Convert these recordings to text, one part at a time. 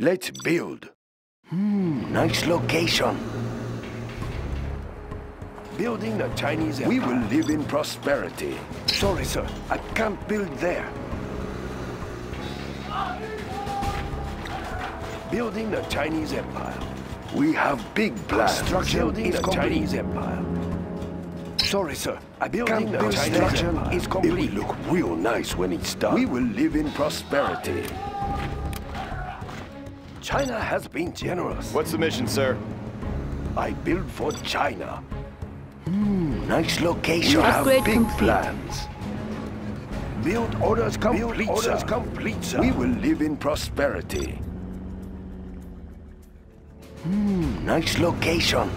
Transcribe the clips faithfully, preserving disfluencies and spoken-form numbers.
Let's build. Hmm, nice location. Building a Chinese empire. We will live in prosperity. Sorry, sir. I can't build there. Building a Chinese empire. We have big plans. Construction building is a complete. Chinese empire. Sorry, sir. I building a Chinese empire is complete. It will look real nice when it's done. We will live in prosperity. China has been generous. What's the mission, sir? I build for China. Mm, nice location. We have big complete. Plans. Build orders complete. Build orders complete, sir. We will live in prosperity. Mm, nice location.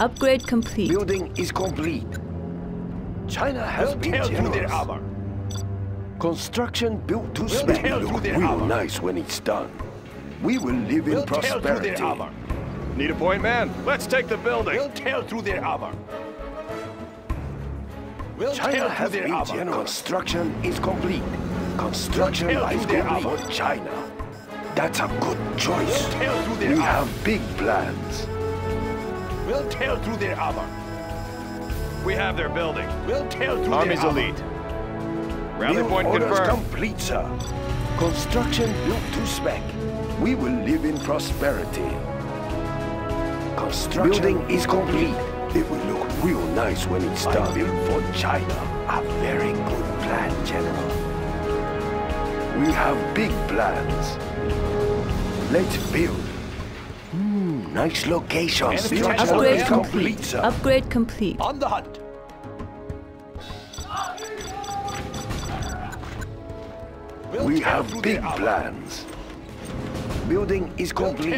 Upgrade complete. Building is complete. China has built been generous. Construction built to spec. Look real nice when it's done. We will live in prosperity. Need a point, man? Let's take the building. We'll tell through their armor. China has been generous. Construction is complete. Construction is complete for China. That's a good choice. We have big plans. We'll tell through their armor. We have their building. We'll tell through Army's their armor. Army's elite. Rally point confirmed. Complete, sir. Construction built to spec. We will live in prosperity. Construction building is complete. It will look real nice when it's done. I built for China. A very good plan, General. We have big plans. Let's build. Mm, nice location. Upgrade complete, sir. Upgrade complete. On the hunt. We have big plans. Building is complete.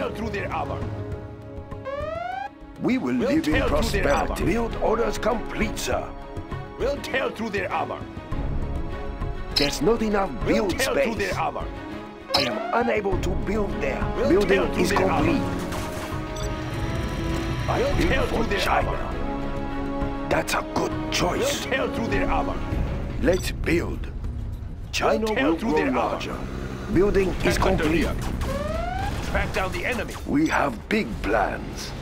We will live in prosperity. Build orders complete, sir. We'll tell through their armor. There's not enough build space. I am unable to build there. Building is complete. I build for China. That's a good choice. We'll tell through their armor. Let's build. China will grow larger. Building is complete. Track down the enemy. We have big plans.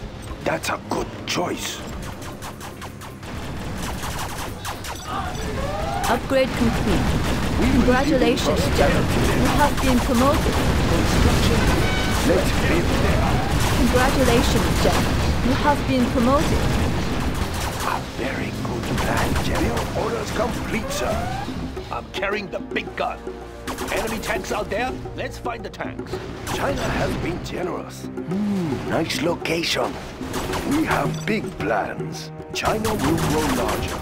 That's a good choice. Upgrade complete. Congratulations, General. You have been promoted. Let's build. Congratulations, General. You have been promoted. A very good plan, General. Orders complete, sir. I'm carrying the big gun. Enemy tanks out there? Let's find the tanks. China has been generous. Mm, nice location. We have big plans. China will grow larger.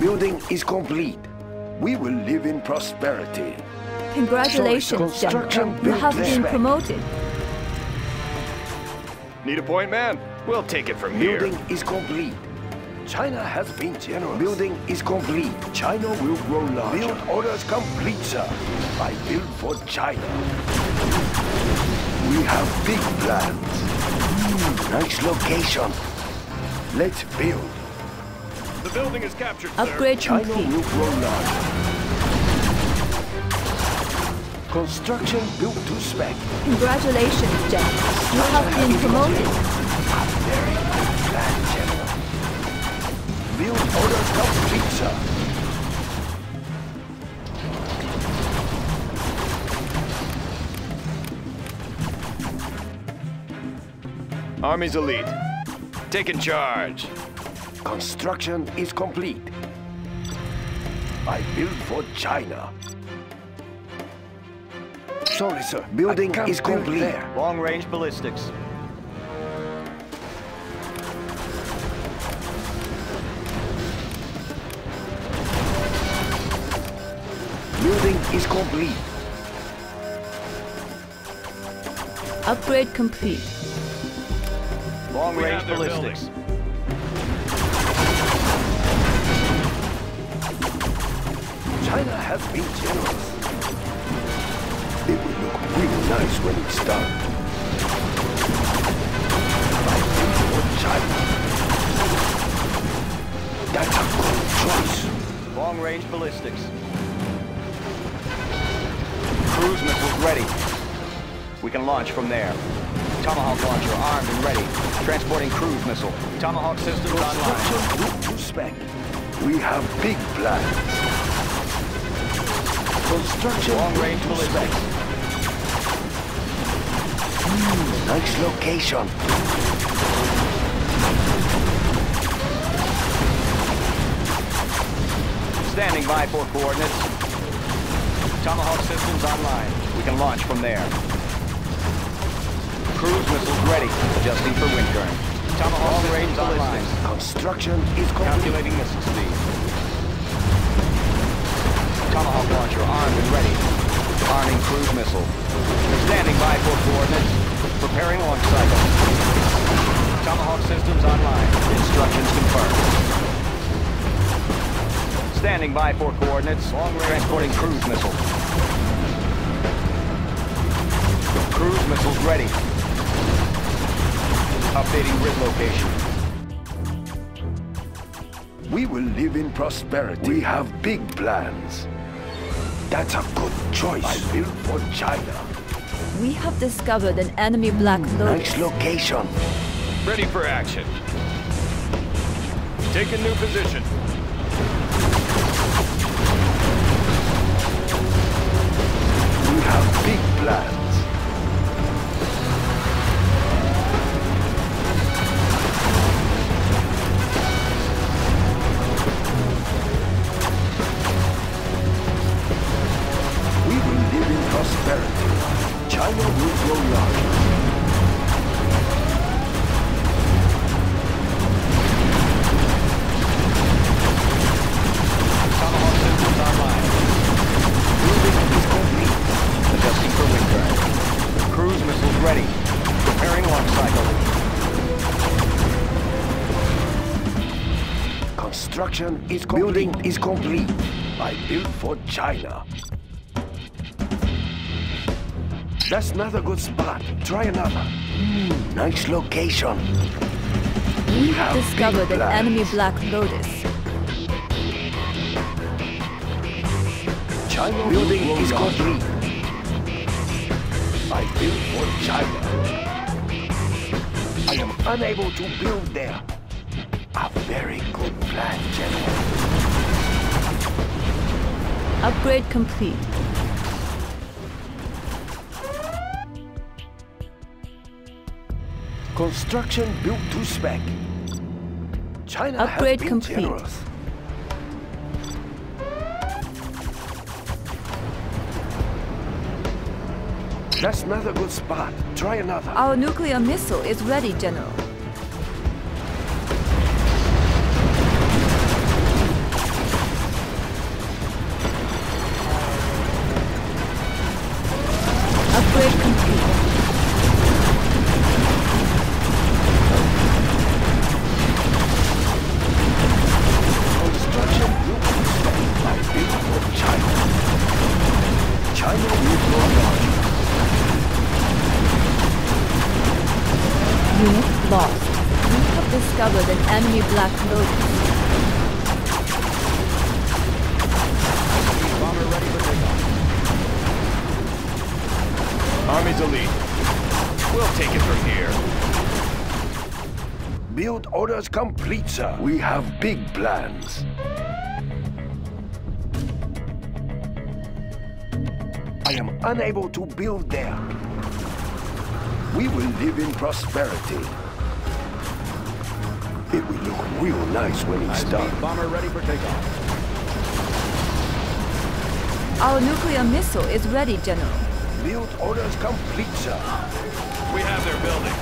Building is complete. We will live in prosperity. Congratulations, General. You have been promoted. Need a point, man? We'll take it from here. Building is complete. China has been generous. Building is complete. China will grow larger. Build orders complete, sir. I build for China. We have big plans. Mm, nice location. Let's build. The building is captured, sir. Upgrade complete. China will grow larger. Construction built to spec. Congratulations, Jack. You have been promoted. A very good plan, General. Build orders complete, sir. Army's elite. Taking charge. Construction is complete. I build for China. Sorry, sir. Building is complete. Long-range ballistics. Building is complete. Upgrade complete. Long range ballistics. China has been generous. It will look really nice when it's done. I think for China. That's a good choice. Long range ballistics. Cruise missiles ready. We can launch from there. Tomahawk launcher armed and ready. Transporting cruise missile. Tomahawk systems online. To spec. We have big plans. Construction. Long-range to spec. Mm, nice location. Standing by for coordinates. Tomahawk systems online. We can launch from there. Cruise missiles ready. Adjusting for wind current. Tomahawk systems online. Construction is complete. Calculating missile speed. Tomahawk launcher armed and ready. Arming cruise missile. Standing by for coordinates. Preparing launch cycle. Tomahawk systems online. Instructions confirmed. Standing by for coordinates. Long-range transporting cruise missile. Cruise missiles ready. Updating grid location. We will live in prosperity. We have big plans. That's a good choice. I built for China. We have discovered an enemy black lotus. Nice location. Ready for action. Take a new position. Big plans. We will live in prosperity. China will grow larger. Tomahawk systems online. Moving is complete. Adjusting for wind current. Cruise missiles ready. Preparing launch cycle. Construction is complete. Building is complete. I built for China. That's not a good spot. Try another. Mm, nice location. We have discovered an enemy Black Lotus. China building is complete. I built for China. I am unable to build there. A very good plan, General. Upgrade complete. Construction built to spec. China upgrade has been complete. Generous. That's not a good spot. Try another. Our nuclear missile is ready, General. Upgrade complete. Construction nuclear space by big for China. China will grow larger. Unit lost. We have discovered an enemy Black Lotus. Bomber ready for takeoff. Army's elite. We'll take it from here. Build orders complete, sir. We have big plans. I am unable to build there. We will live in prosperity. It will look real nice when it's done. Bomber ready for takeoff. Our nuclear missile is ready, General. Build orders complete, sir. We have their building.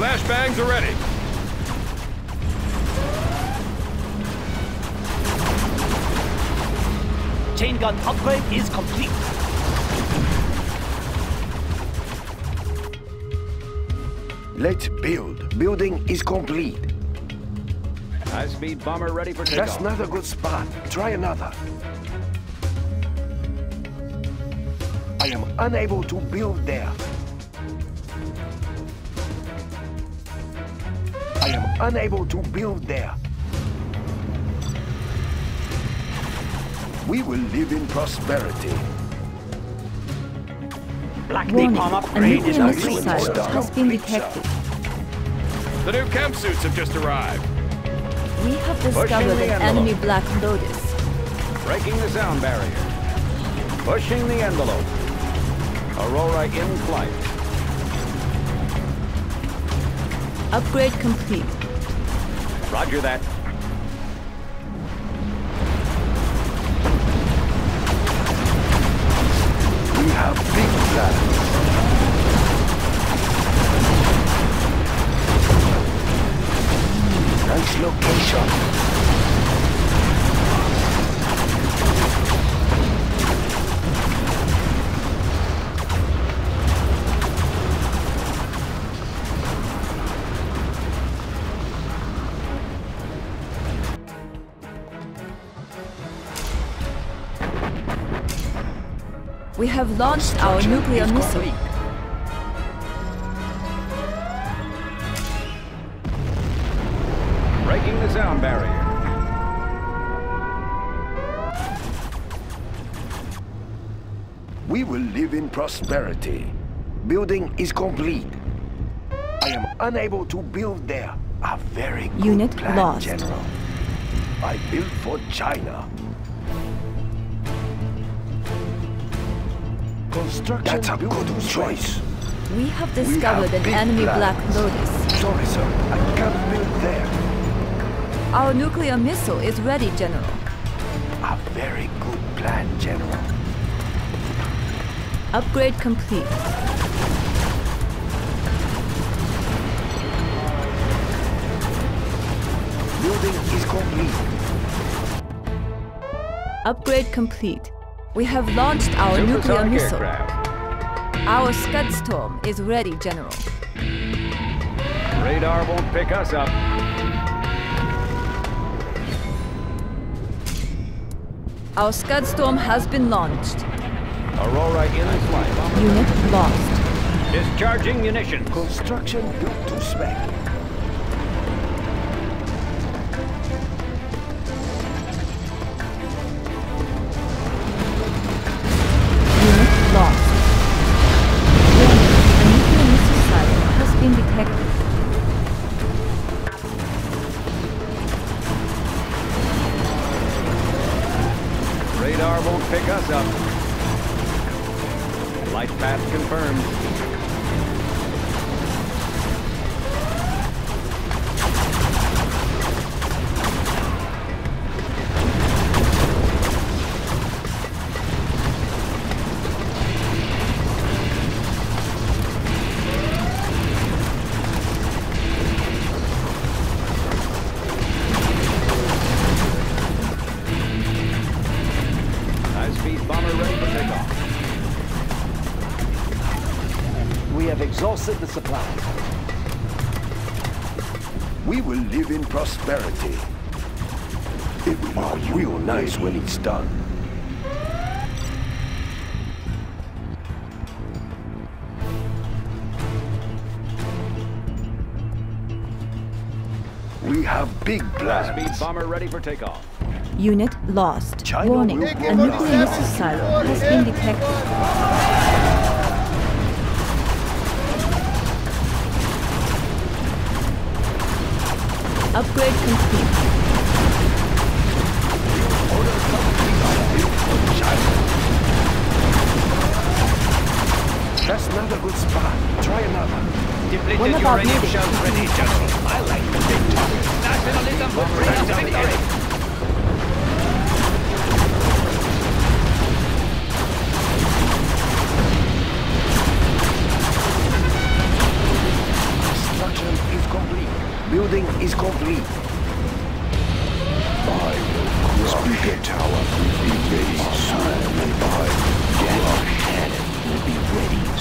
Flashbangs are ready. Chain gun upgrade is complete. Let's build. Building is complete. High-speed bomber ready for takeoff. That's not a good spot. Try another. I am unable to build there. I am unable to build there. We will live in prosperity. Black Napalm upgrade is excellent stuff. Has been detected. The new camp suits have just arrived. We have discovered an enemy Black Lotus. Breaking the sound barrier. Pushing the envelope. Aurora in flight. Upgrade complete. Roger that. We have big plans. Nice location. We have launched our nuclear missile. Breaking the sound barrier. We will live in prosperity. Building is complete. I am unable to build there. A very good unit plan, lost. General. I built for China. That's a good choice. We have discovered an enemy Black Lotus. Sorry, sir. I can't build there. Our nuclear missile is ready, General. A very good plan, General. Upgrade complete. Building is complete. Upgrade complete. We have launched our Super nuclear missile. Aircraft. Our Scud Storm is ready, General. Radar won't pick us up. Our Scud Storm has been launched. Aurora in flight. Unit lost. Discharging munitions. Construction built to spec. Radar won't pick us up. Light path confirmed. Exhausted the supply. We will live in prosperity. It will be real nice when it's done. We have big plans. Speed bomber ready for takeoff. Unit lost. China warning. A nuclear missile silo has been detected. Upgrade complete. That's not a good spot. Try another. Depleted uranium shells ready, General. I like the big target. Nationalism will bring us victory. Construction is complete. Building is complete. I will crush the tower will be ready soon. I will crush cannon will be ready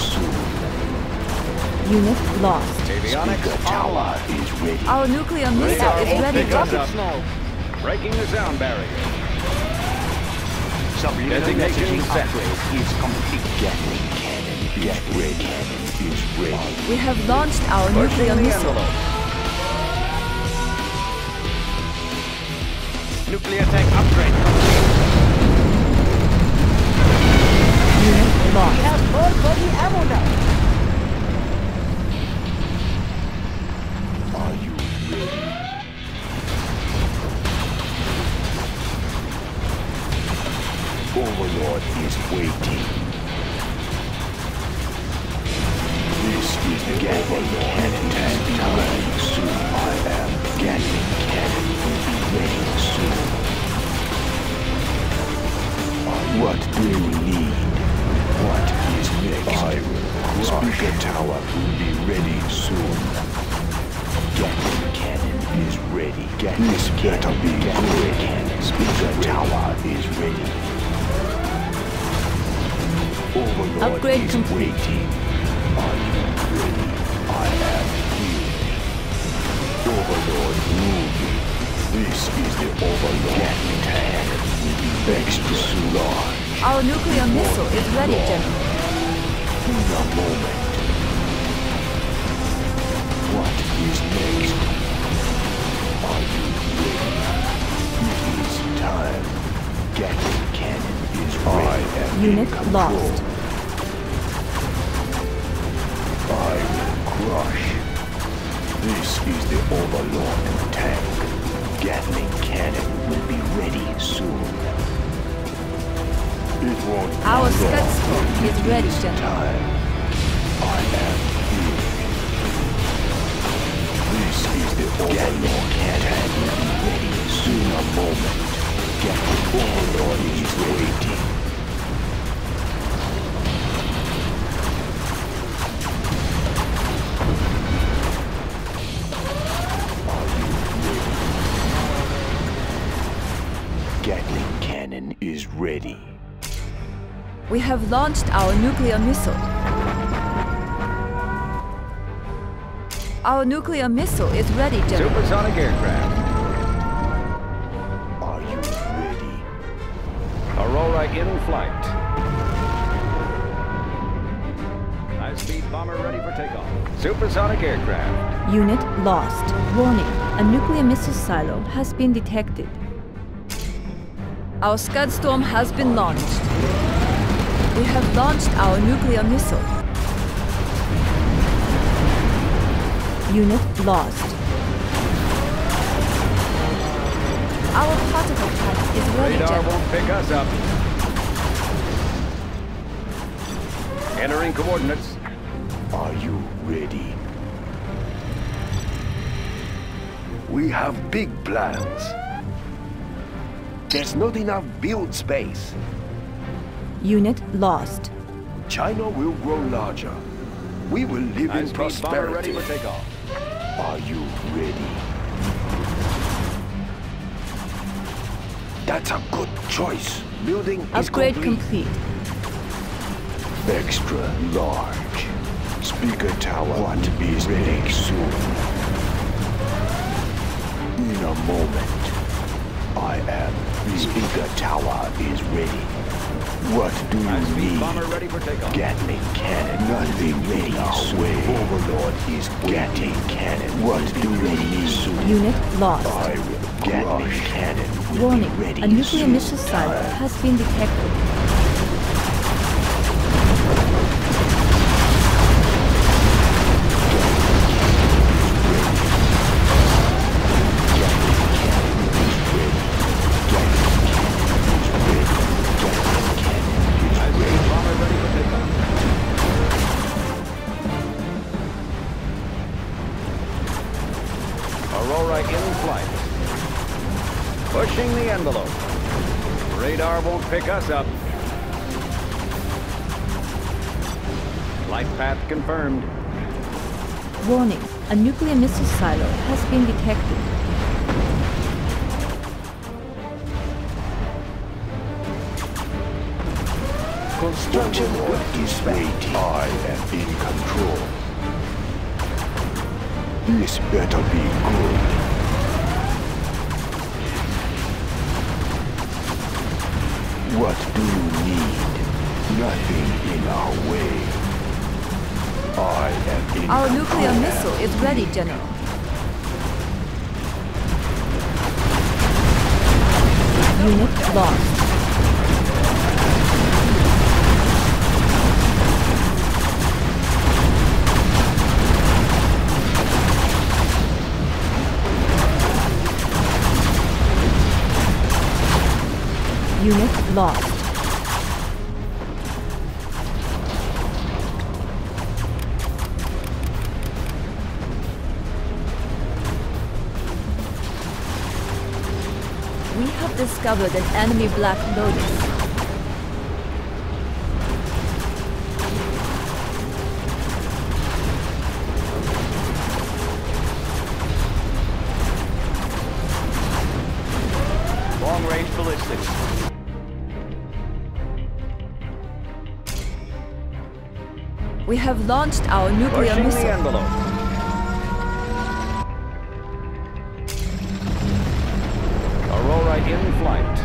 soon. Unit lost. Avionics tower is ready. Our nuclear missile is ready. Breaking the sound barrier. Designation set. Is complete. Gatling cannon. Gatling cannon is ready. We have launched our First nuclear missile. Envelope. Nuclear tank upgrade. Unit lost. We have full body ammo now. Overlord is waiting. This is the Gatling cannon tank ready soon. I am Gatling cannon will be ready soon. What do we need? What is next? I will Speaker tower will be ready soon. Gatling cannon is ready. Gatling this better be good. Speaker tower is ready. Overlord upgrade is complete. Waiting. Are you ready? I am here. Overlord moving. This is the Overlord attack. Extra large. Our nuclear More missile is ready, General. In a moment. What is next? Are you ready? It is time. Gatling cannon is ready. Unit lost. I will crush. This is the Overlord tank. Gatling cannon will be ready soon. It won't Our Scudscope is ready, General. I am here. This is the Overlord tank. Ready soon a moment. Gatling Overlord is waiting. Gatling cannon is ready. We have launched our nuclear missile. Our nuclear missile is ready, General. Supersonic aircraft. Are you ready? Aurora in flight. High-speed bomber ready for takeoff. Supersonic aircraft. Unit lost. Warning. A nuclear missile silo has been detected. Our Scud Storm has been launched. We have launched our nuclear missile. Unit lost. Our particle pack is ready, General. Radar won't pick us up. Entering coordinates. Are you ready? We have big plans. There's not enough build space. Unit lost. China will grow larger. We will live in prosperity. Ready for takeoff. Are you ready? That's a good choice. Building Upgrade is complete. complete. Extra large. Speaker tower. What is ready soon? In a moment. I am. Speaker tower is ready. What do you I need? Bomber ready for takeoff. Gatling cannon. Nothing ready. Way. Overlord is Gatling cannon. What do you need? Soon? Unit lost. I will Gatling rush. Cannon. Warning. Ready a nuclear missile silo has been detected. Aurora in flight. Pushing the envelope. Radar won't pick us up. Flight path confirmed. Warning, a nuclear missile silo has been detected. Construction is ready. I am in control. This better be good. What do you need? Nothing in our way. I am in Our nuclear plan. missile is ready, General. Unit lost. Unit lost. We have discovered an enemy Black Lotus. We have launched our nuclear Pushing missile. The envelope. Aurora in flight.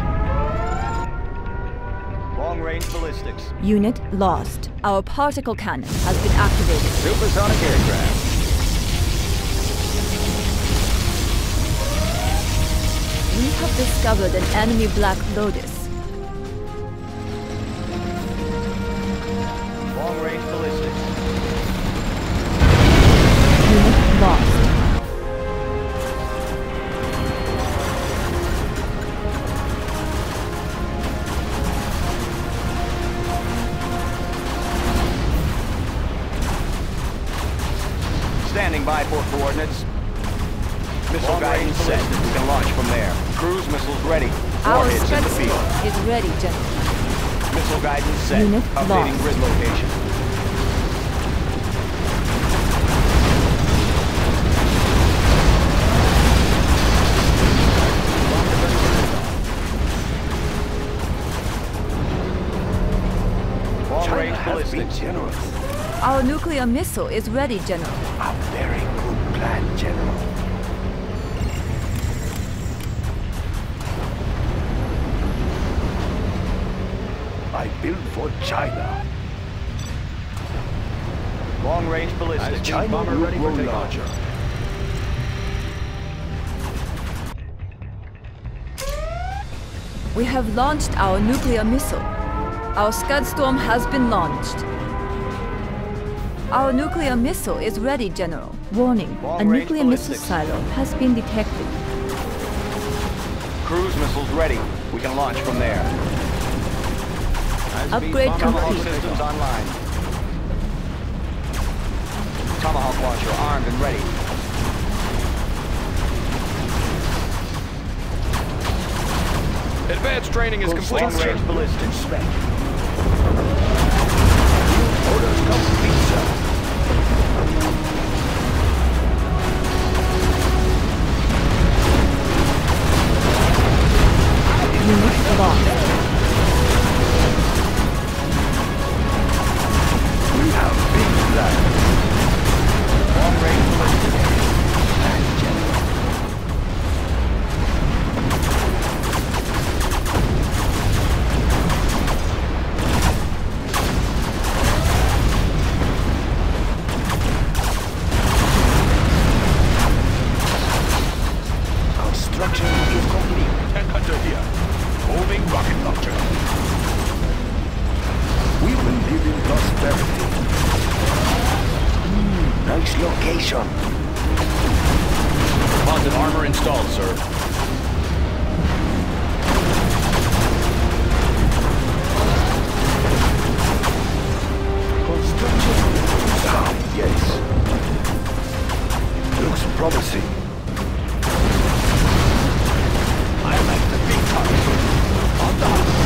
Long-range ballistics. Unit lost. Our particle cannon has been activated. Supersonic aircraft. We have discovered an enemy Black Lotus. Standing by for coordinates. Missile guidance set. We can launch from there. Cruise missiles ready. Our strike field is ready, General. Missile guidance set. Unit Updating lost. grid location. China has been generous. Our nuclear missile is ready, General. A very good plan, General. I built for China. Long-range ballistic China bomber ready for takeoff. Larger. We have launched our nuclear missile. Our Scud Storm has been launched. Our nuclear missile is ready, General. Warning, a nuclear missile silo has been detected. Cruise missiles ready. We can launch from there. Upgrade complete. Systems online. Tomahawk launcher armed and ready. Advanced training is complete. Long-range ballistics spec. Orders complete, sir. Location. Composite armor installed, sir. Construction. Ah, yes. Looks promising. I like the big target. On the house.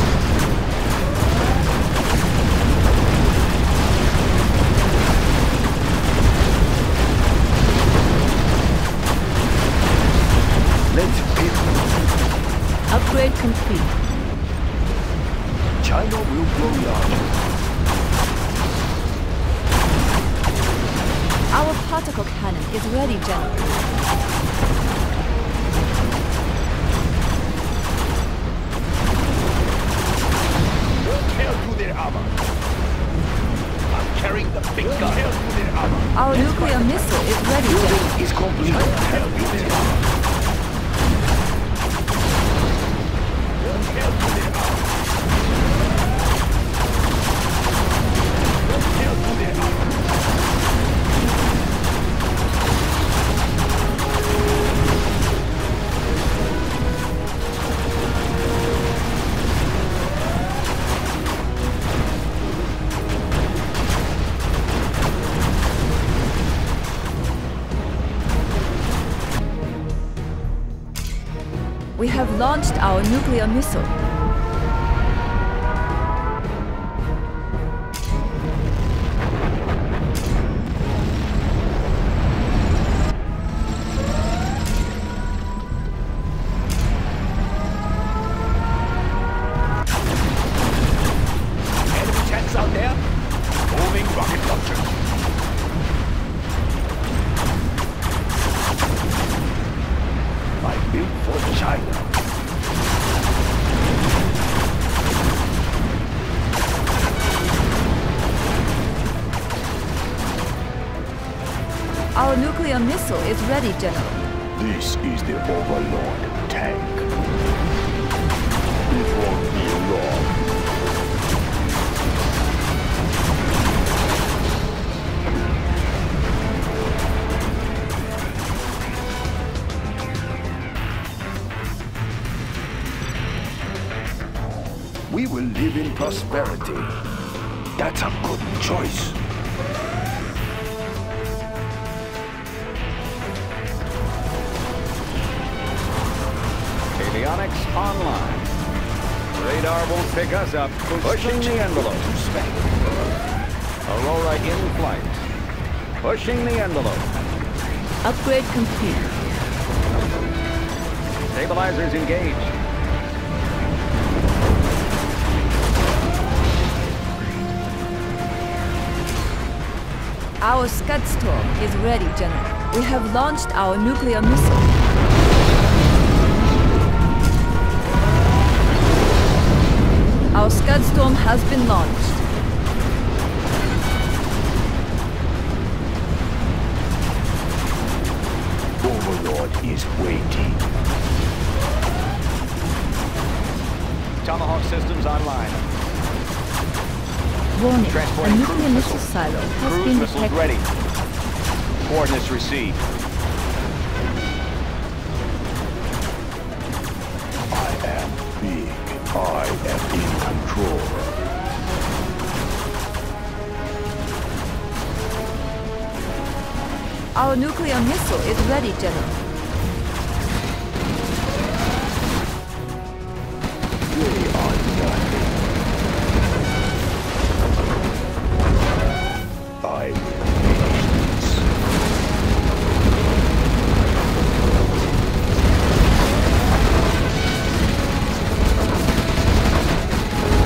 Upgrade complete. China will grow larger. Our particle cannon is ready, General. Repair to their armor. I'm carrying the big gun. Repair to their armor. Our Let's nuclear missile is ready, General. Is complete. Repair to their armor. Repair to their armor. We have launched our nuclear missile. Our nuclear missile is ready, General. This is the Overlord tank. It won't be long. We will live in prosperity. That's a good choice. Avionics online. Radar won't pick us up. Pushing the envelope. Aurora in flight. Pushing the envelope. Upgrade complete. Stabilizers engaged. Our Scudstorm is ready, General. We have launched our nuclear missile. Our Scudstorm has been launched. Overlord is waiting. Tomahawk systems online. Warning, a nuclear missile silo has cruise been detected. Ready. Coordinates received. I am big. I am big. Our nuclear missile is ready, General. They are nothing. I will finish this.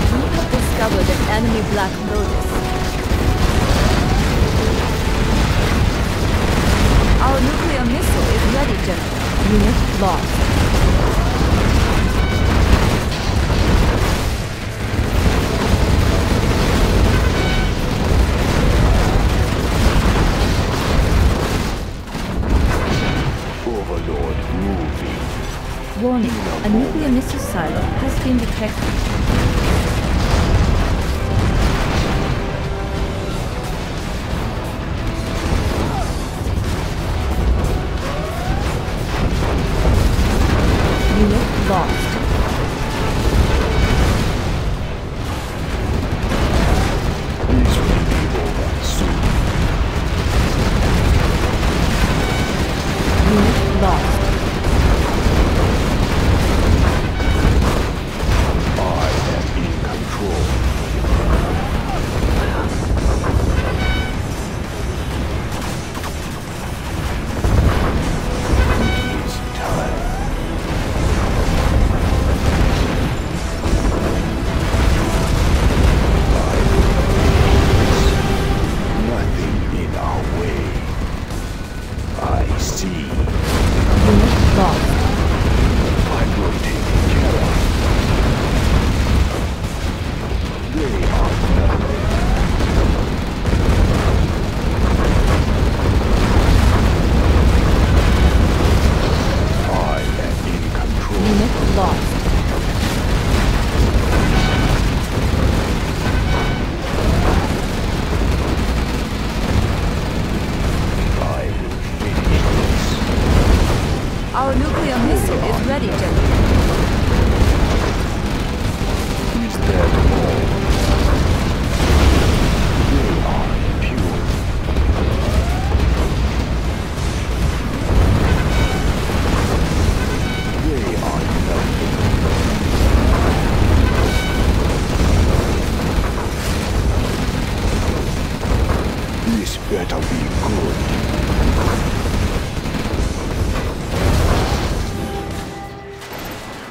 We have discovered an enemy Black Lotus. Our nuclear missile is ready, General. Unit lost. Overlord moving. Warning, a nuclear missile silo has been detected. Lost. I ready, gentlemen. He's dead. They are pure. They are nothing. This better be good.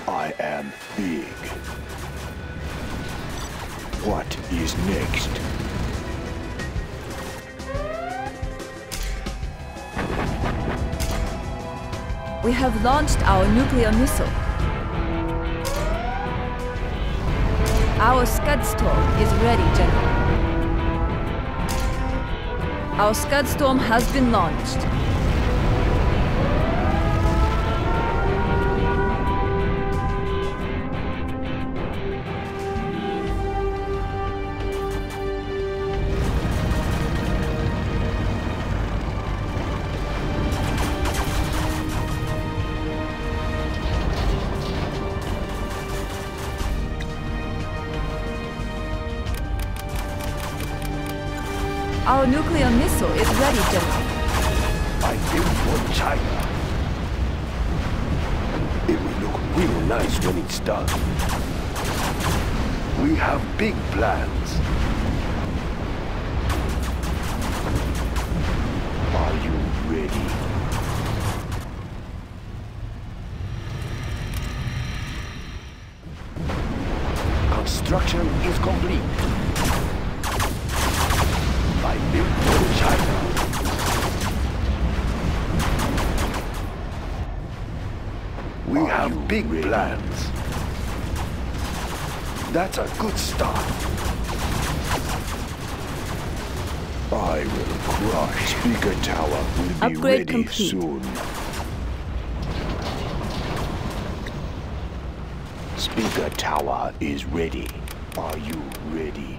I am big. What is next? We have launched our nuclear missile. Our Scud Storm is ready, General. Our Scud Storm has been launched. Our nuclear missile is ready, General. I built for China. It will look real nice when it's done. We have big plans. Are you ready? Construction is complete. I built for China. We Are have big ready? plans. That's a good start. I will crush. Speaker tower will Upgrade be ready complete. soon. Speaker tower is ready. Are you ready?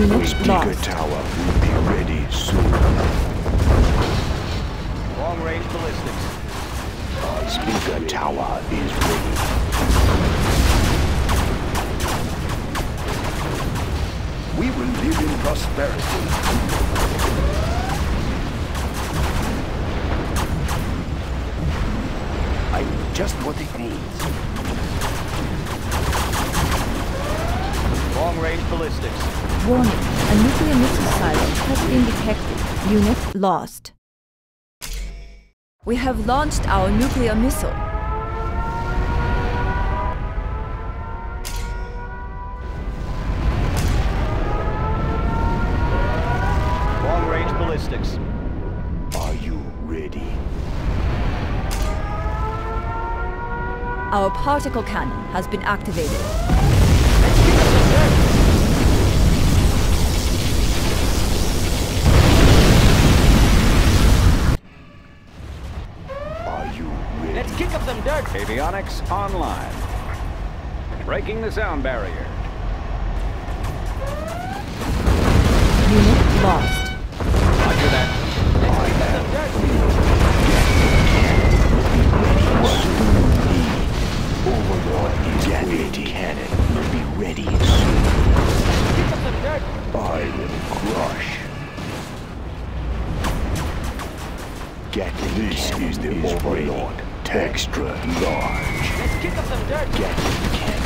Unit Speaker tower will be ready soon. Long range ballistics. Our speaker tower is ready. We will live in prosperity. I know just what it needs. Long range ballistics. Warning, a nuclear missile site has been detected. Unit lost. We have launched our nuclear missile. Long-range ballistics. Are you ready? Our particle cannon has been activated. Avionics online. Breaking the sound barrier. Unit lost. Roger that. I am. Overlord is ready. Cannon will be ready soon. Pick up the dirt. I will crush. Get this is the Overlord. Ready. Extra large. Let's kick up some dirt. Get the cannon.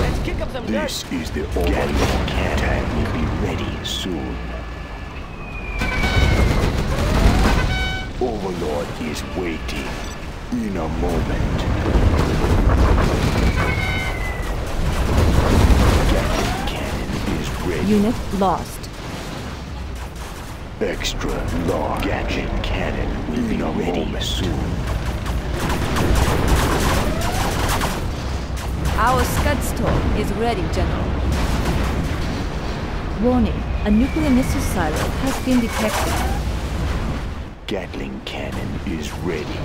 Let's kick up some dirt. This is the Overlord. Cannon will be ready soon. Overlord is waiting in a moment. Ready. Unit lost. Extra large gadget cannon will be ready soon. Our Scud Storm is ready, General. Warning, a nuclear missile silo has been detected. Gatling cannon is ready.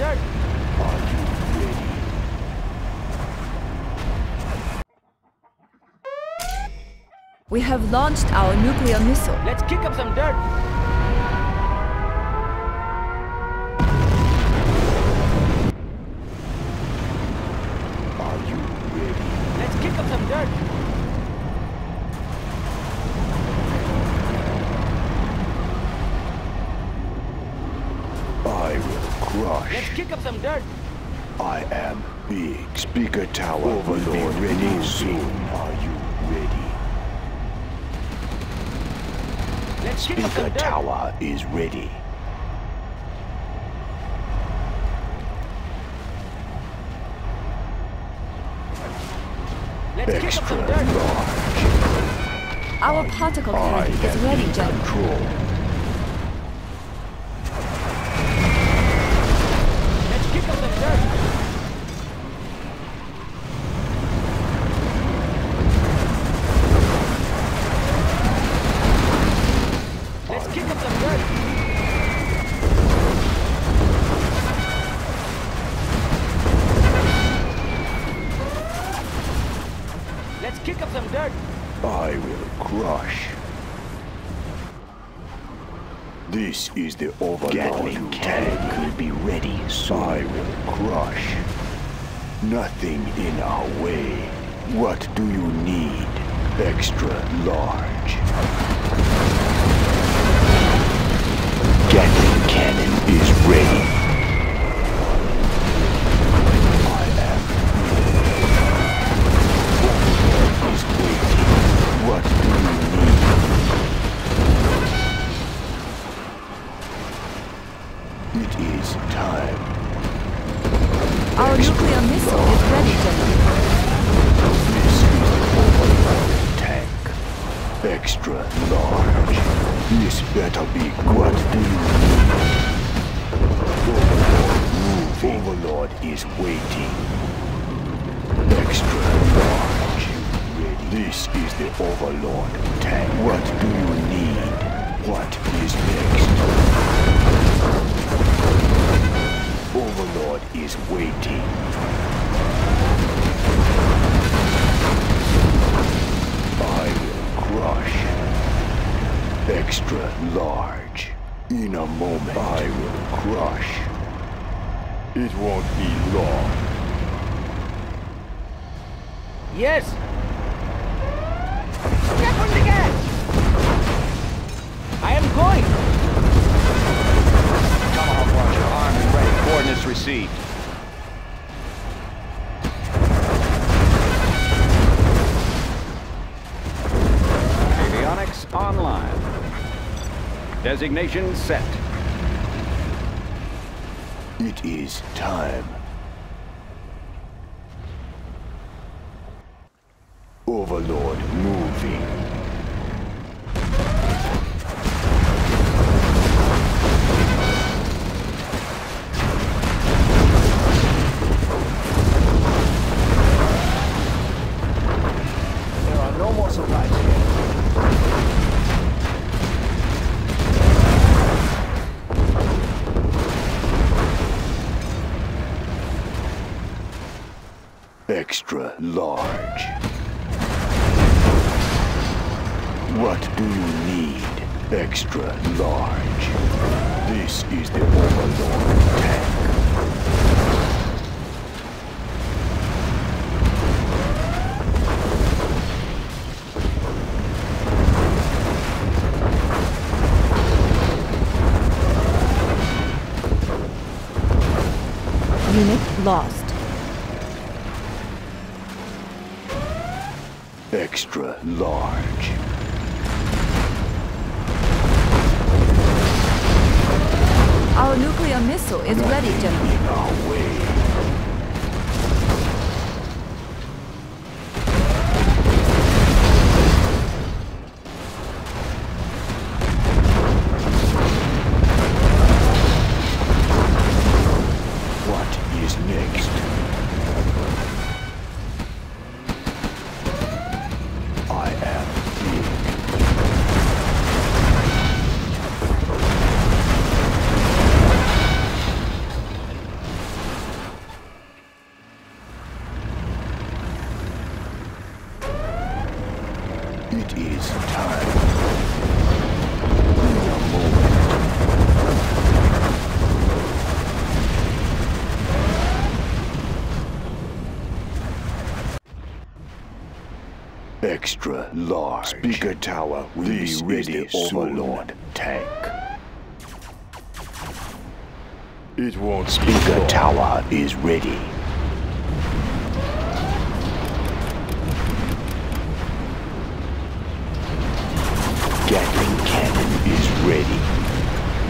Deck. Are you ready? We have launched our nuclear missile. Let's kick up some dirt. Are you ready? Let's kick up some dirt. Rush. Let's kick up some dirt. I am big. Speaker tower Overlord will be ready soon. Are you ready? Let's kick up some dirt. Speaker tower is ready. Let's Extra kick up some dirt. Large. Our particle cannon is ready, General. This is the Overlord. Gatling cannon will be ready, so I will crush. Nothing in our way. What do you need? Extra large. Gatling cannon is ready. I am ready. Is waiting. What do you need? It is time. Our nuclear missile is ready, General. This is the Overlord tank. Extra large. This better be what do you need? Overlord moving. Overlord is waiting. Extra large. This is the Overlord tank. What do you need? What is next? Overlord is waiting. I will crush. Extra large. In a moment, I will crush. It won't be long. Yes! Step on the gas! I am going! Tomahawk Watcher, armed and ready. Coordinates received. Avionics online. Designation set. It is time. Overlord moving. Extra large. What do you need? Extra large. This is the Overlord tank. Unit lost. Extra large. Our nuclear missile is Nothing ready, General. In our way. What is next? It is time. Extra large. Speaker tower will this be ready is the Overlord tank. It won't speak. Speaker long. Tower is ready. Gatling cannon is ready.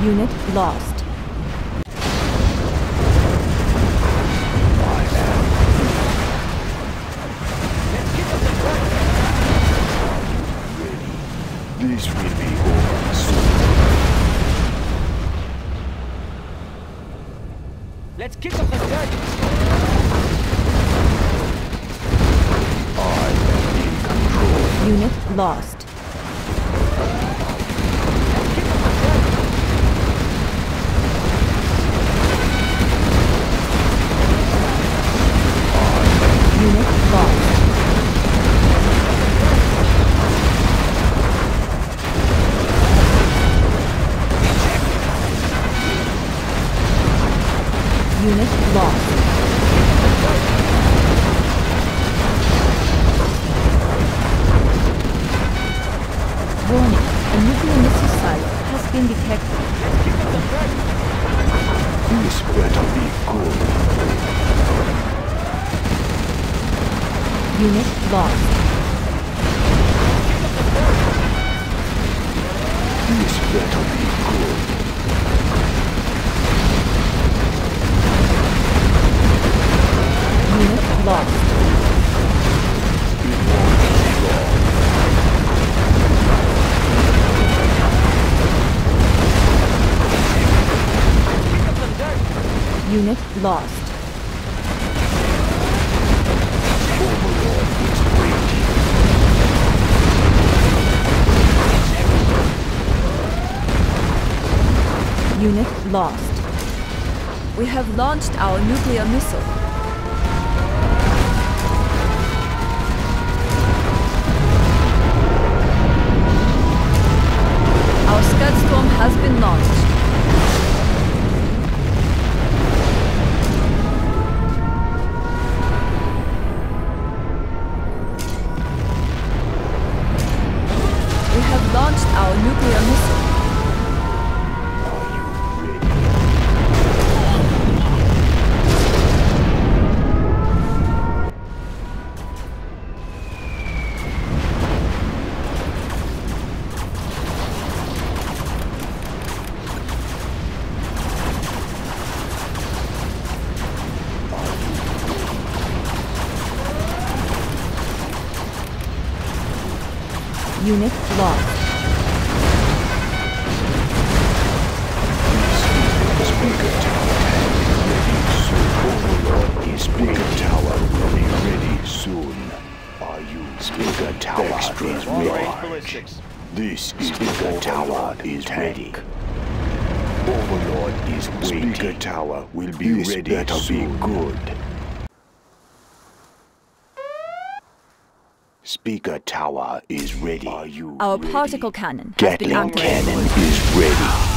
Unit lost. This will be over soon. Let's kick off the dragons! I am in control. Unit lost. Let's kick off the dragons! Unit lost. Unit lost. Warning, a nuclear missile site has been detected. This better be good. Unit lost. This better be good. Unit lost. Unit lost. Unit lost. We have launched our nuclear missile. Storm has been launched. We have launched our nuclear missile. Are you Unit lost. Speaker tower ready soon. Overlord, speaker tower will be ready soon. Are you speaker tower extra is ready? This speaker tower is ready. Overlord is waiting. Speaker tower will be this ready. Better soon. Be good. Speaker tower is ready. Are you Our ready? Particle cannon has Gatling been activated. Cannon is ready.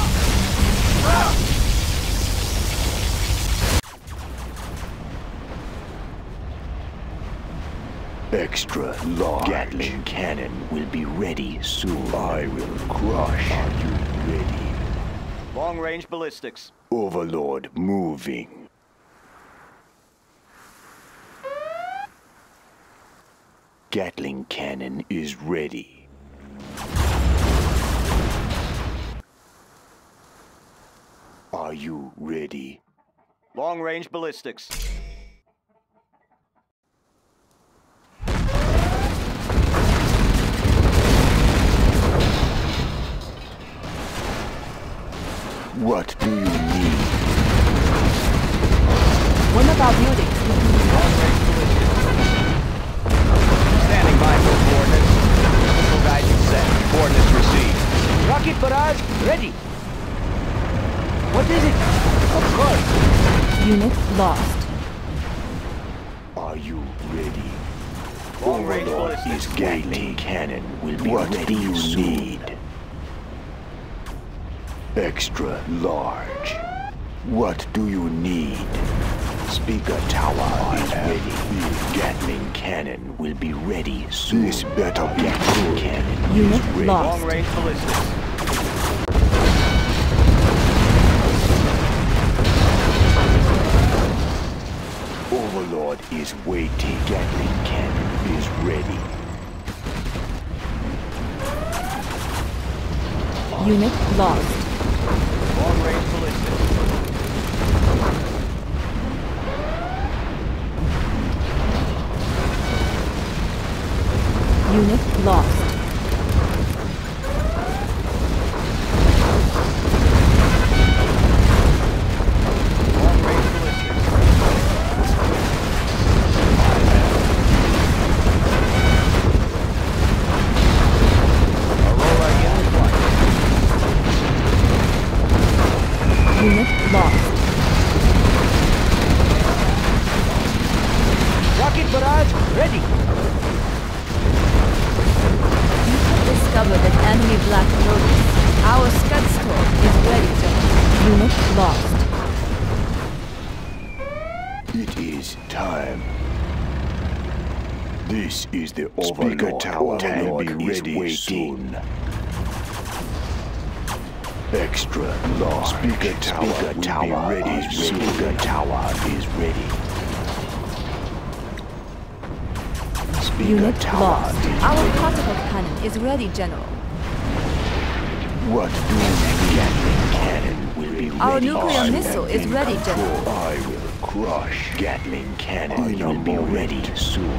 Extra large. Gatling cannon will be ready soon. I will crush. Are you ready? Long-range ballistics. Overlord moving. Gatling cannon is ready. Are you ready? Long-range ballistics. What do you need? One of our buildings is being destroyed. Standing by for coordinates. Typical guidance set. Coordinates received. Rocket barrage ready. What is it? Of course. Unit lost. Are you ready? Oh my lord, his guiding cannon will be what ready do you soon. Need? Extra large. What do you need? Speaker tower is ready. The Gatling cannon will be ready soon. This better be Gatling cannon is ready. Long range ballistics. Overlord is waiting. Gatling cannon is ready. Lost. Unit lost. Long range ballistics. Unit lost. This is the Overlord. Speaker tower will be ready waiting. Soon. Extra large. Speaker tower Speaker will tower be ready soon. Speaker tower is ready. Speaker Unit tower lost. Is ready. Our particle cannon is ready, General. What do you Gatling cannon will be ready? Our nuclear I missile is ready, control. General. I will crush. Gatling cannon will be ready it. Soon.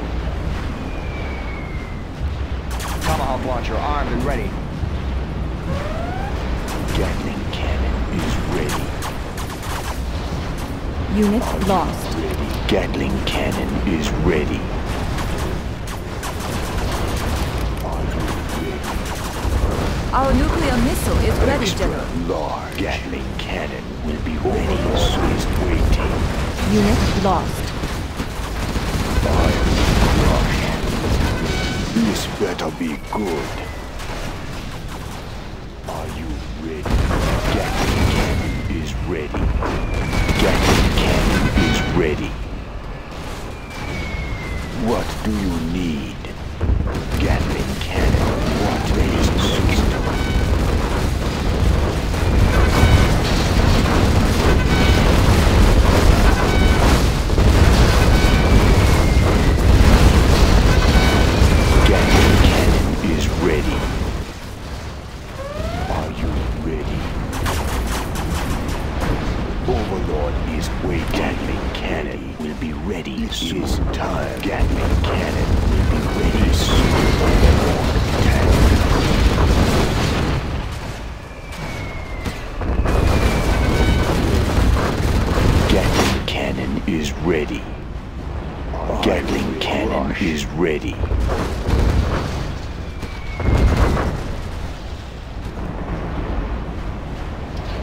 Tomahawk launcher armed and ready. Gatling cannon is ready. Unit Are lost. Ready? Gatling cannon is ready. ready. Our nuclear missile is Extra ready, General. Large. Gatling cannon will be ready. Overlord is waiting. Unit lost. Fire. This better be good. Are you ready? Gatling cannon is ready. Gatling cannon is ready. What do you need? Gatling cannon. What is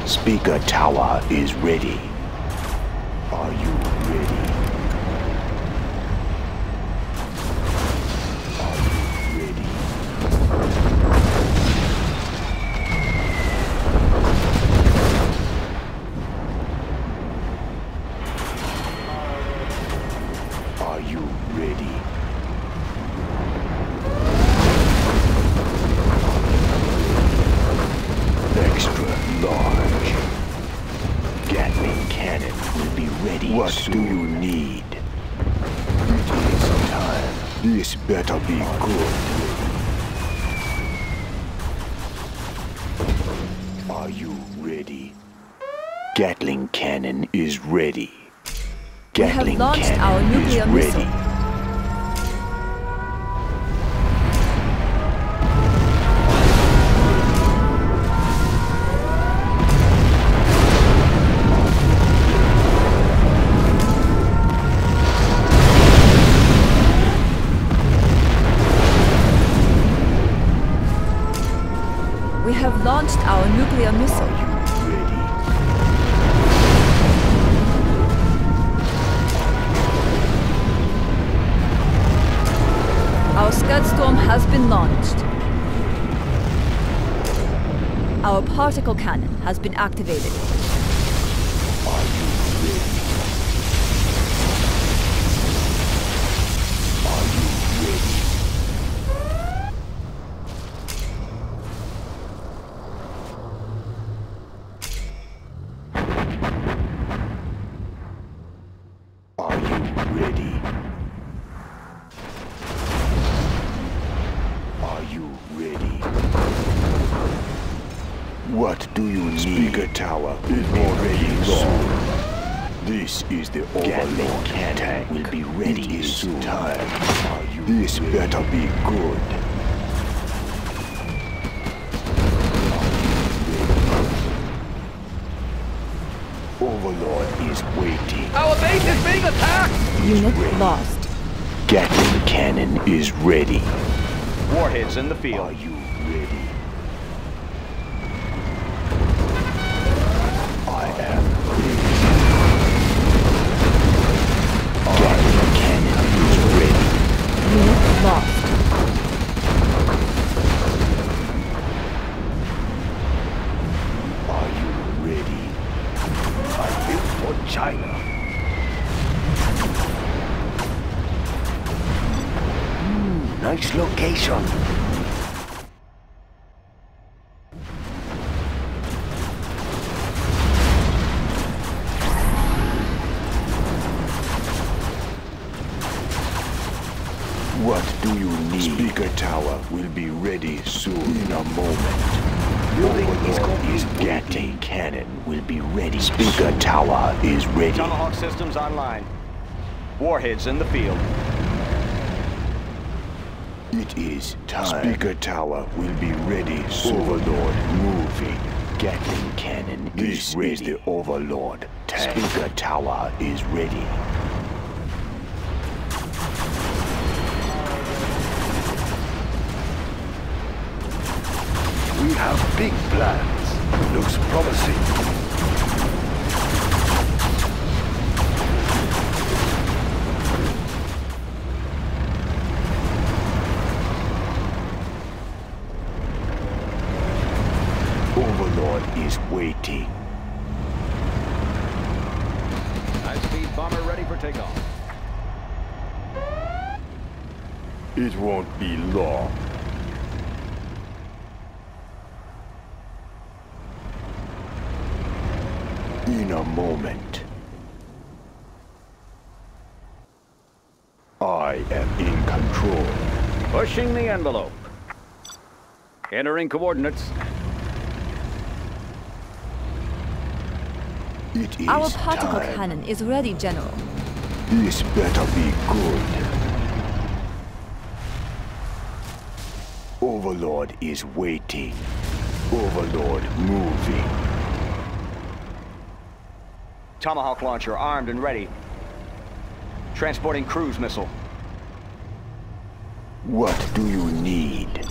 Speaker tower is ready. Are you ready? Are you ready? Are you ready? Extra large. Gatling cannon will be ready What soon. do you need? It is time. This better be good. Are you ready? Gatling cannon is ready. Gatling we have launched cannon our nuclear is missile. ready. We have launched our nuclear missile. Are you ready? launched. Our particle cannon has been activated. Are you Tower is already gone. This is the Overlord tank. Will be ready it is soon. Time. This ready? Better be good. Overlord is waiting. Our base is being attacked. Unit ready. Lost. Gatling cannon is ready. Warheads in the field. Are you ready? Location. What do you need? Speaker tower will be ready soon. In a moment. Building is complete. Gatling cannon will be ready. Speaker soon. Tower is ready. Tomahawk systems online. Warheads in the field. It is time. Speaker tower will be ready soon. Overlord moving. Gatling cannon this is ready. Is the Overlord tank. Speaker tower is ready. We have big plans. Looks promising. Is waiting. High-speed bomber ready for takeoff. It won't be long. In a moment. I am in control. Pushing the envelope. Entering coordinates. It is our particle time. Cannon is ready, General. This better be good. Overlord is waiting. Overlord moving. Tomahawk launcher armed and ready. Transporting cruise missile. What do you need?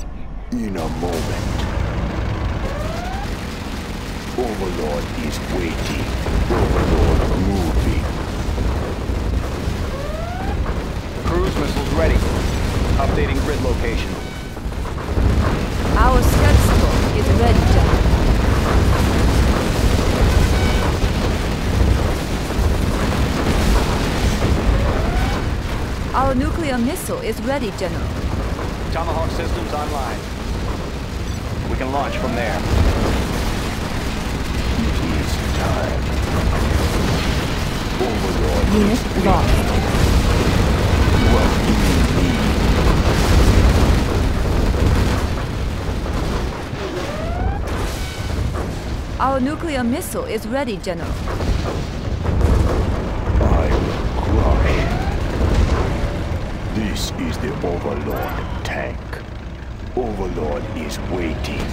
In a moment. Overlord is waiting. Overlord moving. Cruise missiles ready. Updating grid location. Our schedule is ready, General. Our nuclear missile is ready, General. Tomahawk systems online. We can launch from there. Time. Overlord unit lost. What do you need? Our nuclear missile is ready, General. I will crush. This is the Overlord tank. Overlord is waiting.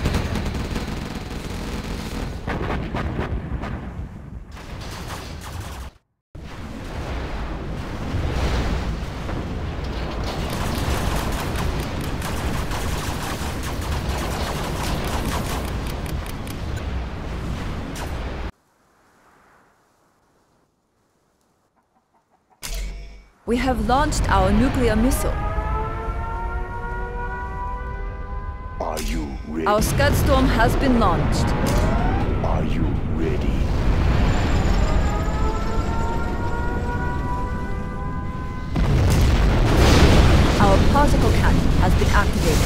We have launched our nuclear missile. ready? Our Scud Storm has been launched. Are you ready? Our particle cannon has been activated.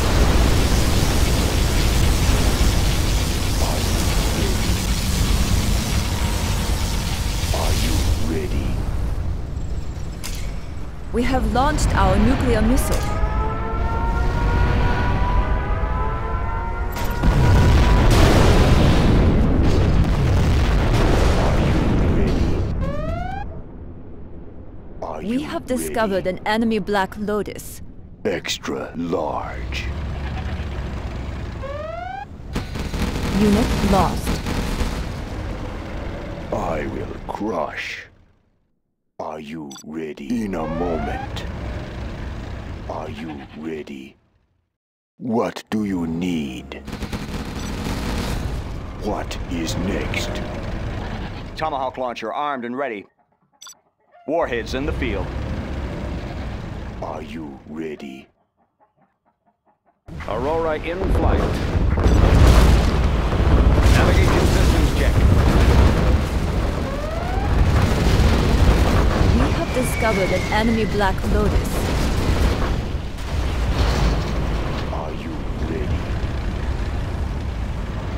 We have launched our nuclear missile. Are you ready? Are we you have discovered ready? An enemy Black Lotus. Extra large. Unit lost. I will crush. Are you ready? In a moment. Are you ready? What do you need? What is next? Tomahawk launcher armed and ready. Warheads in the field. Are you ready? Aurora in flight. Navigation systems check. Discovered an enemy Black Lotus. Are you ready?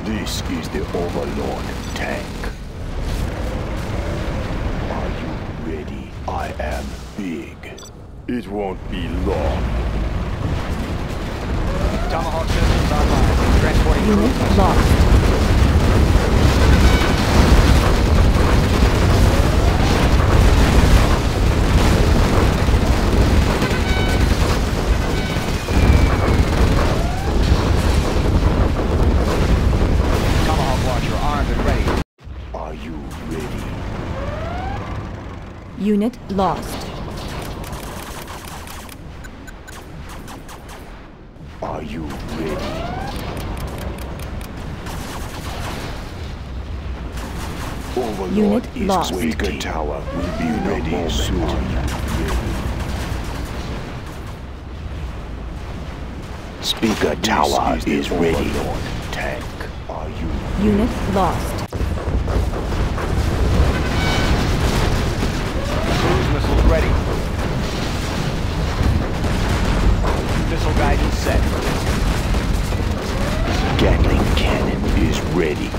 This is the Overlord tank. Are you ready? I am big. It won't be long. Tomahawk systems online. Transporting unit lost. Unit lost. Are you ready? Overlord unit is lost. Weaker tower will be ready soon. Ready? Speaker this tower is, is ready. Tank. Are you ready? Unit lost. Ready. Missile guidance set. Gatling cannon is ready. I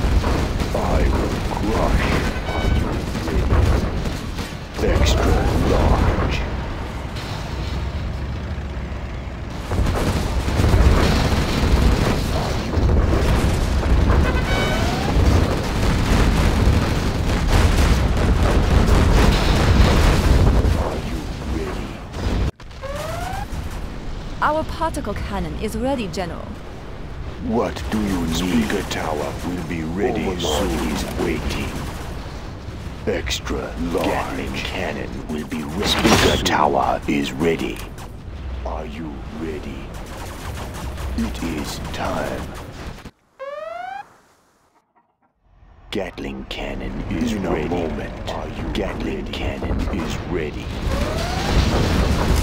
will crush. Extra large. Our particle cannon is ready, General. What do you need? Speaker tower will be ready soon. Is waiting. Extra large. Gatling cannon will be ready. Speaker tower is ready. Are you ready? It is time. Gatling cannon is in ready. In a moment. Are you Gatling ready? Cannon is ready.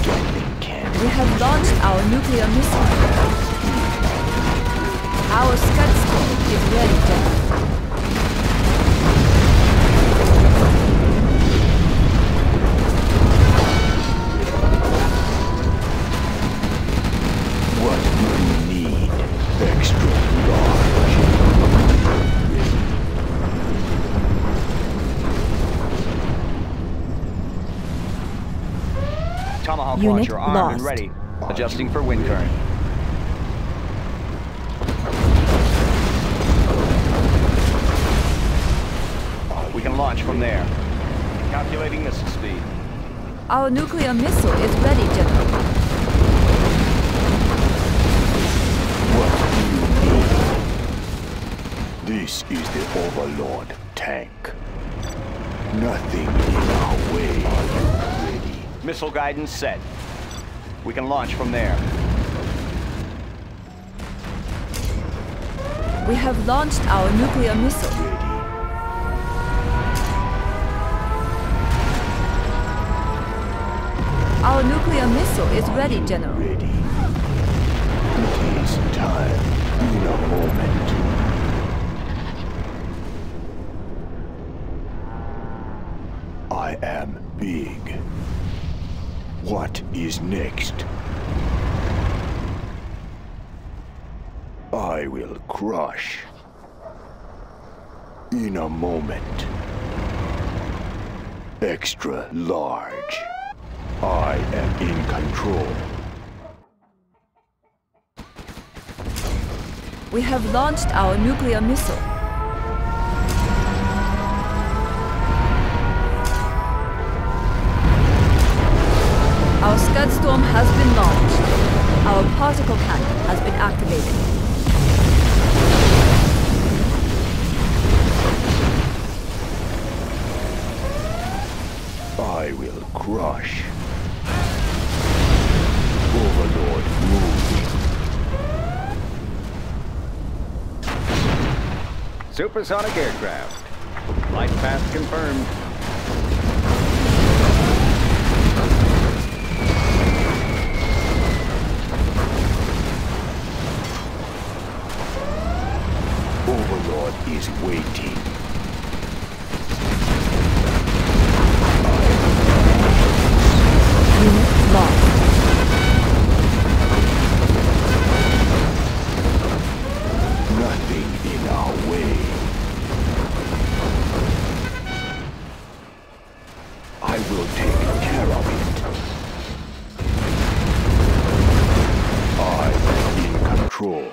Gatling cannon. We have launched our nuclear missile. Our Scud Storm is ready, General. What do we need? Extra large. Tomahawk unit launcher armed lost. And ready. Adjusting for wind current. We can launch from there. Calculating missile speed. Our nuclear missile is ready, General. What do you need? This is the Overlord tank. Nothing in our way. Are you? Missile guidance set. We can launch from there. We have launched our nuclear missile. Ready. Our nuclear missile is ready, General. Ready. It is time. I am big. What is next? I will crush. In a moment. Extra large. I am in control. We have launched our nuclear missile. Our Scud Storm has been launched. Our particle cannon has been activated. I will crush. Overlord moving. Supersonic aircraft. Flight path confirmed. Overlord is waiting. Unit lost. Nothing in our way. I will take care of it. I am in control.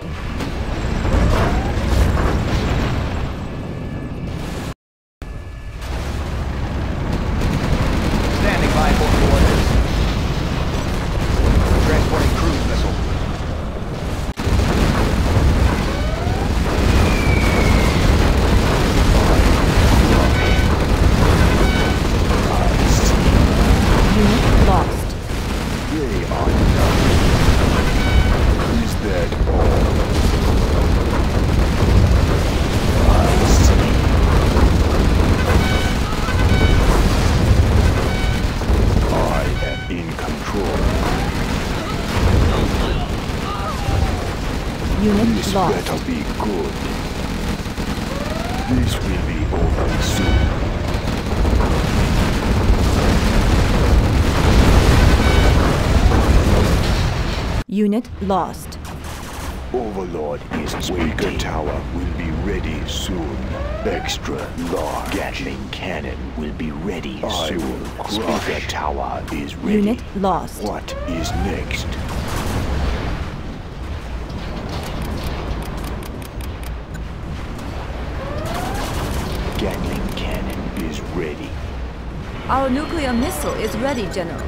This better be good. This will be over soon. Unit lost. Overlord is weaker. Tower will be ready soon. Extra large. Gatling cannon will be ready I soon. Will crush. Speaker tower is ready. Unit lost. What is next? Gatling cannon is ready. Our nuclear missile is ready, General.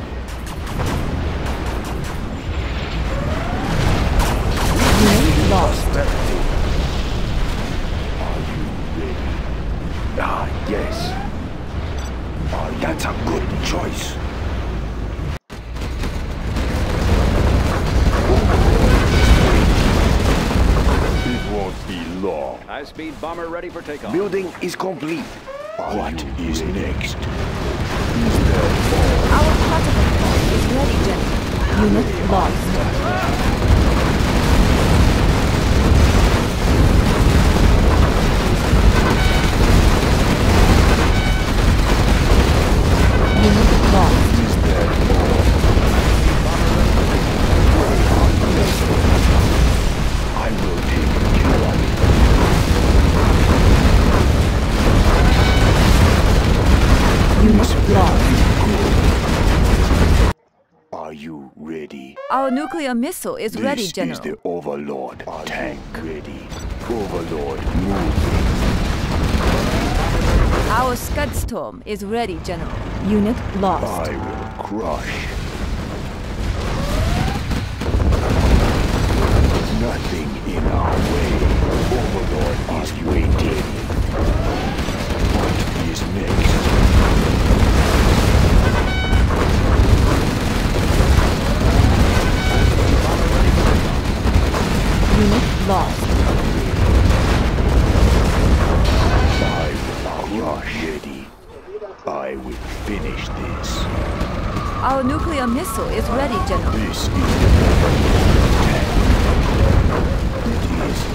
Unit lost. Are you ready? Ah, yes. Ah, that's a good choice. High-speed bomber ready for takeoff. Building is complete. What is next? Our particle bomb is ready, General. Unit lost. Unit lost. I will take care of it. Are you ready? Our nuclear missile is this ready, General. This is the Overlord Are tank. Ready. Overlord moving. Our Scud Storm is ready, General. Unit lost. I will crush. Nothing in our way. Overlord is waiting. What is next? Unit lost. I will rush, ready. I will finish this. Our nuclear missile is ready, General. This is the tank. It is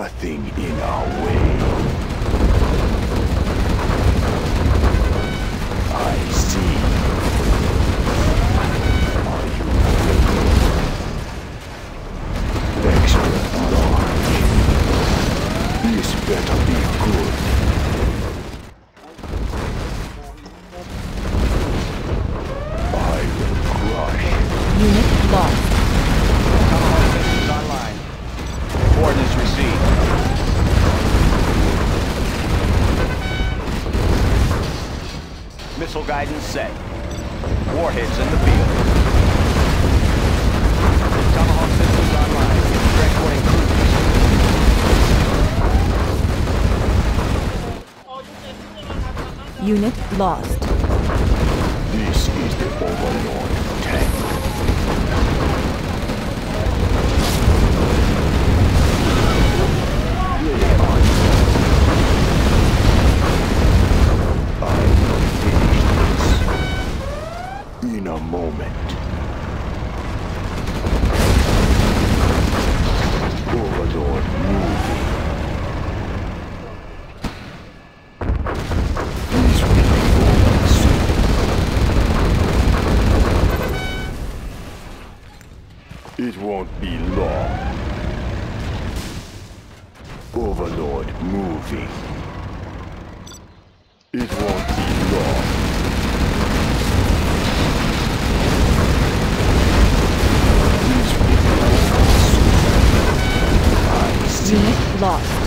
nothing in our way. I see. Are you ready? Extra large. This better be good. I will crush. Unit lost. Coordinates received. Missile guidance set. Warheads in the field. Tomahawk systems online. Transporting crews. Unit lost. This is the Overlord tank. In a moment. Overlord moving. This will be over soon. It won't be long. Overlord moving. It won't be long. Unit lost.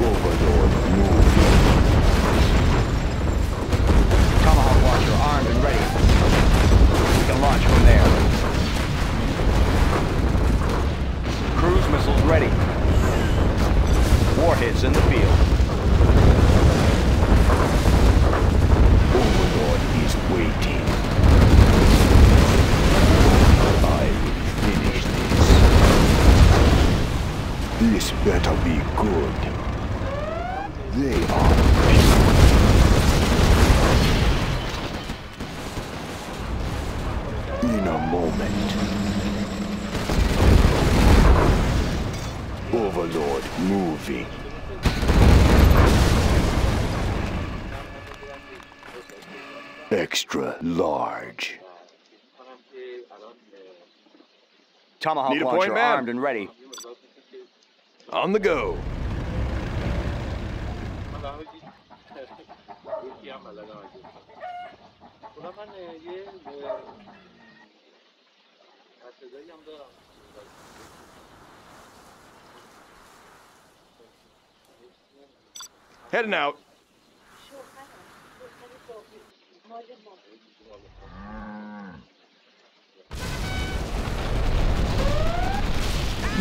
Overlord moving. Tomahawk launcher armed and ready. We can launch from there. Cruise missiles ready. Warheads in the field. Overlord is waiting. This better be good. They are people. In a moment. Overlord moving. Extra large. Tomahawk launcher armed and ready. On the go. Heading out.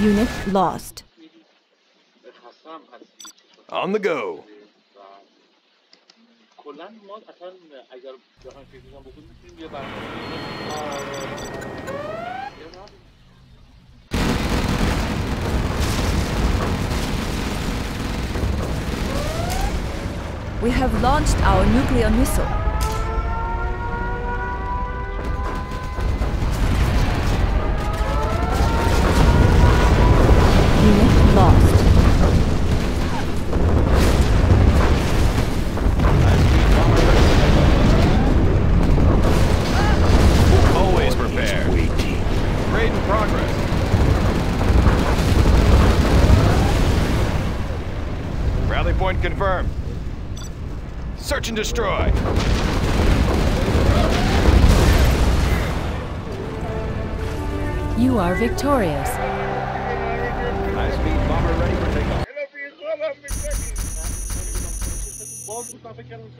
Unit lost. On the go. We have launched our nuclear missile. Unit lost. Point confirmed. Search and destroy. You are victorious. High speed bomber ready for takeoff.